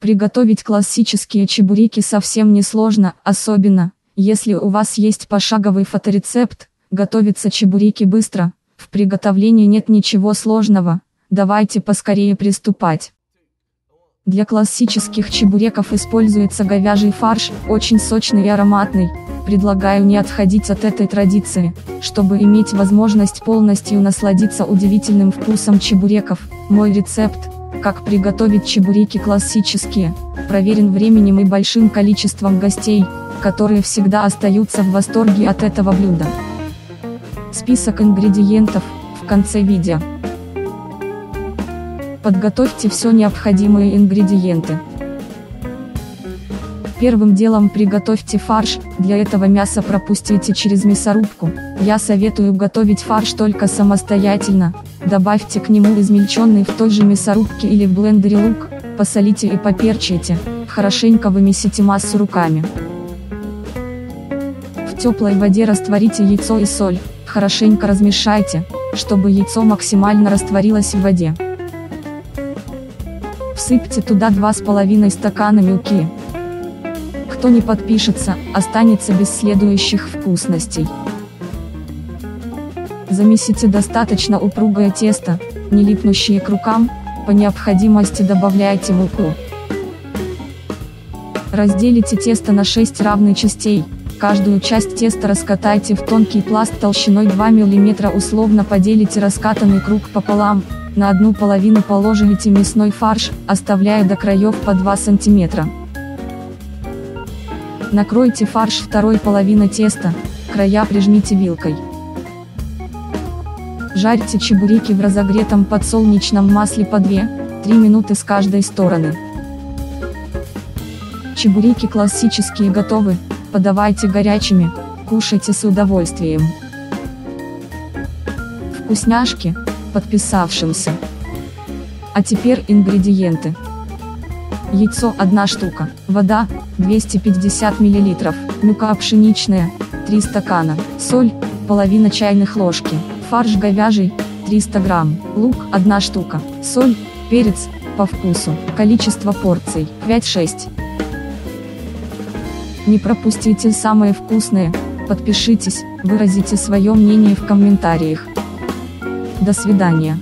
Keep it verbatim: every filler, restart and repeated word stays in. Приготовить классические чебуреки совсем не сложно, особенно, если у вас есть пошаговый фоторецепт. Готовятся чебуреки быстро, в приготовлении нет ничего сложного, давайте поскорее приступать. Для классических чебуреков используется говяжий фарш, очень сочный и ароматный. Предлагаю не отходить от этой традиции, чтобы иметь возможность полностью насладиться удивительным вкусом чебуреков. Мой рецепт «Как приготовить чебуреки классические» проверен временем и большим количеством гостей, которые всегда остаются в восторге от этого блюда. Список ингредиентов в конце видео. Подготовьте все необходимые ингредиенты. Первым делом приготовьте фарш, для этого мясо пропустите через мясорубку. Я советую готовить фарш только самостоятельно. Добавьте к нему измельченный в той же мясорубке или в блендере лук, посолите и поперчите, хорошенько вымесите массу руками. В теплой воде растворите яйцо и соль, хорошенько размешайте, чтобы яйцо максимально растворилось в воде. Всыпьте туда два с половиной стакана муки. Кто не подпишется, останется без следующих вкусностей. Замесите достаточно упругое тесто, не липнущее к рукам, по необходимости добавляйте муку. Разделите тесто на шесть равных частей, каждую часть теста раскатайте в тонкий пласт толщиной два миллиметра, условно поделите раскатанный круг пополам, на одну половину положите мясной фарш, оставляя до краев по два сантиметра. Накройте фарш второй половиной теста, края прижмите вилкой. Жарьте чебуреки в разогретом подсолнечном масле по две-три минуты с каждой стороны. Чебуреки классические готовы, подавайте горячими, кушайте с удовольствием. Вкусняшки подписавшимся. А теперь ингредиенты. Яйцо одна штука, вода двести пятьдесят миллилитров, мука пшеничная три стакана, соль половина чайных ложки, фарш говяжий триста грамм, лук одна штука, соль, перец по вкусу. Количество порций пять-шесть. Не пропустите самые вкусные, подпишитесь, выразите свое мнение в комментариях. До свидания.